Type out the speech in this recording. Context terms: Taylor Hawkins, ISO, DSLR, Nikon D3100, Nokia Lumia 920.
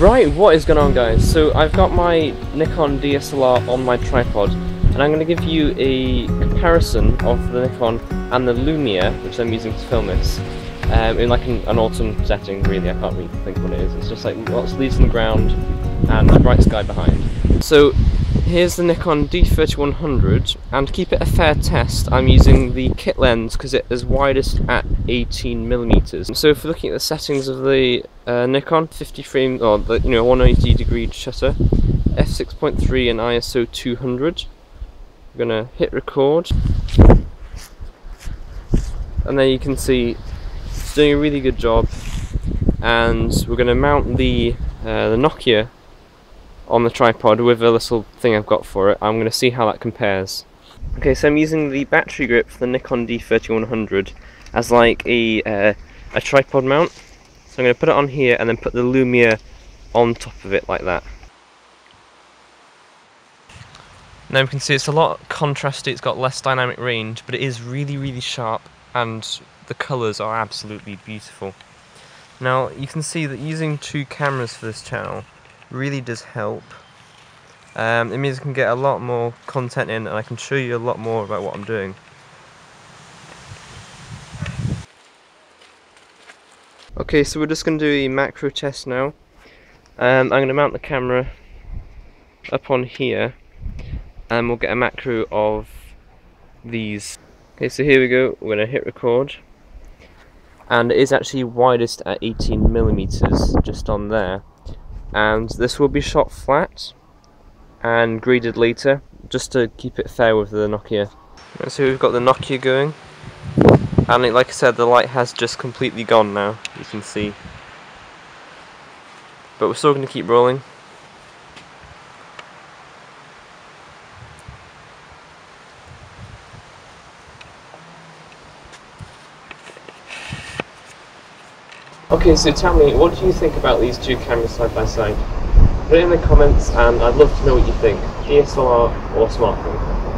Right, what is going on, guys? So I've got my Nikon DSLR on my tripod, and I'm going to give you a comparison of the Nikon and the Lumia, which I'm using to film this, in like an autumn setting. Really, I can't really think what it is. It's just like lots of leaves on the ground and a bright sky behind. So here's the Nikon D3100, and to keep it a fair test, I'm using the kit lens because it is widest at 18mm. So if we're looking at the settings of the Nikon, 50 frames, or the 180 degree shutter, f/6.3 and ISO 200. I'm gonna hit record, and there you can see it's doing a really good job. And we're gonna mount the Nokia on the tripod with a little thing I've got for it. I'm going to see how that compares. Okay, so I'm using the battery grip for the Nikon D3100 as like a tripod mount. So I'm going to put it on here and then put the Lumia on top of it like that. Now you can see it's a lot contrasty, it's got less dynamic range, but it is really, really sharp and the colours are absolutely beautiful. Now you can see that using two cameras for this channel really does help. It means I can get a lot more content in and I can show you a lot more about what I'm doing. Okay, so we're just going to do a macro test now. I'm going to mount the camera up on here and we'll get a macro of these. Okay, so here we go, we're going to hit record. And it is actually widest at 18mm, just on there. And this will be shot flat and graded later, just to keep it fair with the Nokia. And so we've got the Nokia going, and like I said, the light has just completely gone now, you can see. But we're still going to keep rolling. Okay, so tell me, what do you think about these two cameras side by side? Put it in the comments and I'd love to know what you think, DSLR or smartphone.